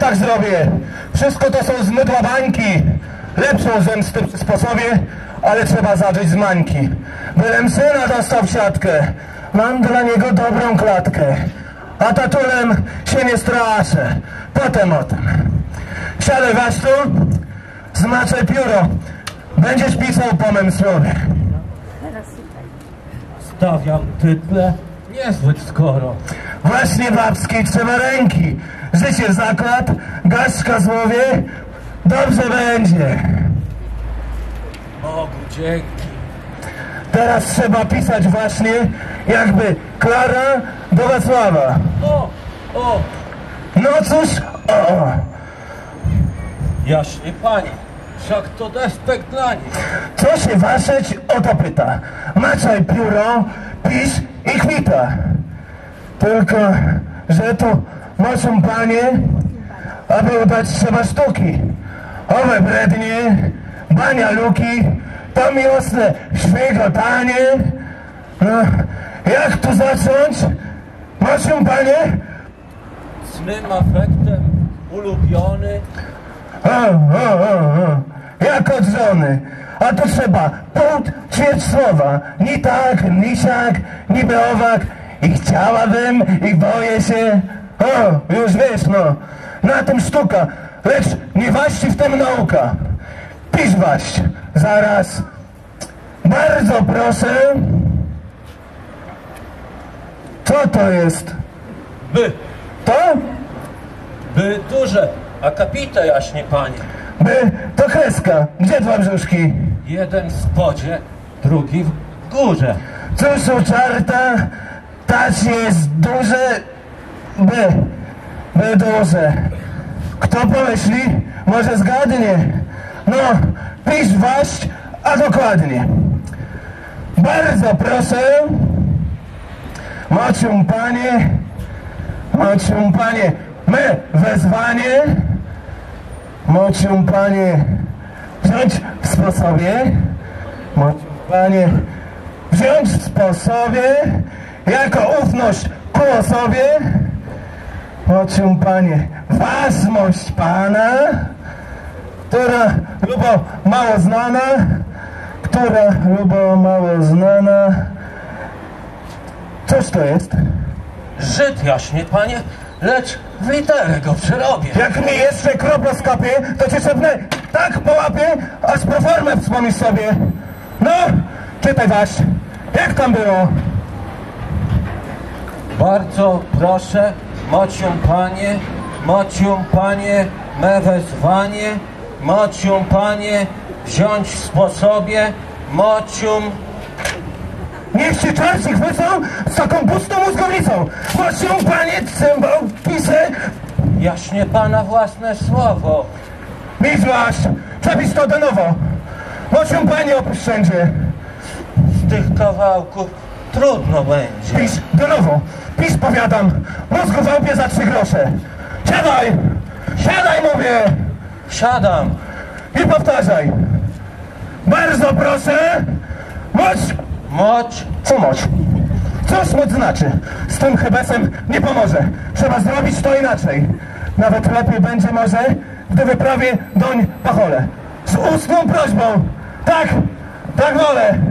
tak zrobię. Wszystko to są zmydła bańki. Lepszą zemstę przy sposobie, ale trzeba zażyć z mańki. Bylem syna dostał w siatkę, mam dla niego dobrą klatkę. A tatulem się nie straszę, potem o tym. Siadaj Waślu, zmaczaj pióro, będziesz pisał po mym słowie. Stawiam tytle, niezbyt skoro. Właśnie babskiej trzeba ręki, życie w zakład, garszka złowie, dobrze będzie. Bogu dzięki. Teraz trzeba pisać właśnie jakby Klara do Wacława. O! No cóż, o! Jaśnie pani, wszak to despekt dla nich. Co się waszeć, o to pyta. Maczaj pióro, pisz i kwita. Tylko, że tu moczą panie, aby udać trzeba sztuki. Owe brednie, bania luki, to miłosne świgotanie. No, jak tu zacząć? Moczą panie? Snym afektem ulubiony. Jak od żony. A tu trzeba pół ćwierć słowa. Ni tak, ni siak, niby owak. I chciałabym, i boję się. O, już wiesz, no. Na tym sztuka, lecz nie waści w tym nauka. Pisz waść. Zaraz. Bardzo proszę. Co to jest? By. To? By duże. Akapita, jaśnie panie. By to kreska. Gdzie dwa brzuszki? Jeden w spodzie, drugi w górze. Cóż u czarta, tać jest duże, by duże. Kto pomyśli, może zgadnie. No, pisz waść, a dokładnie. Bardzo proszę. Mocium panie, my wezwanie. Mocium panie, wziąć w sposobie. Mocium panie, wziąć w sposobie. Jako ufność ku osobie. Mocium panie, własność pana, która lubo mało znana. Cóż to jest? Żyd, jaśnie panie, lecz w literę go przerobię. Jak mi jeszcze kropla skapie, to cię szepnę tak połapię, aż proformę wspomnisz sobie. No, czytaj wasz, jak tam było? Bardzo proszę, mocium panie, me wezwanie, mocium panie, wziąć w sposobie, mocium. Niech się czarci chwycą z taką pustą mózgownicą. Mocium panie, cymbał, pisek. Jaśnie pana własne słowo. Mizłaś, przepisz to do nowo. Mocium panie, opuść wszędzie. Z tych kawałków trudno będzie. Pisz do nowo. Pisz, powiadam. Mózgu wałpie za 3 grosze. Siadaj! Siadaj, mówię! Siadam. I powtarzaj. Bardzo proszę. Moć. Co moć? Cóż moc znaczy? Z tym chybesem nie pomoże. Trzeba zrobić to inaczej. Nawet lepiej będzie może, gdy wyprawię doń pacholę. Z ustną prośbą. Tak, tak wolę.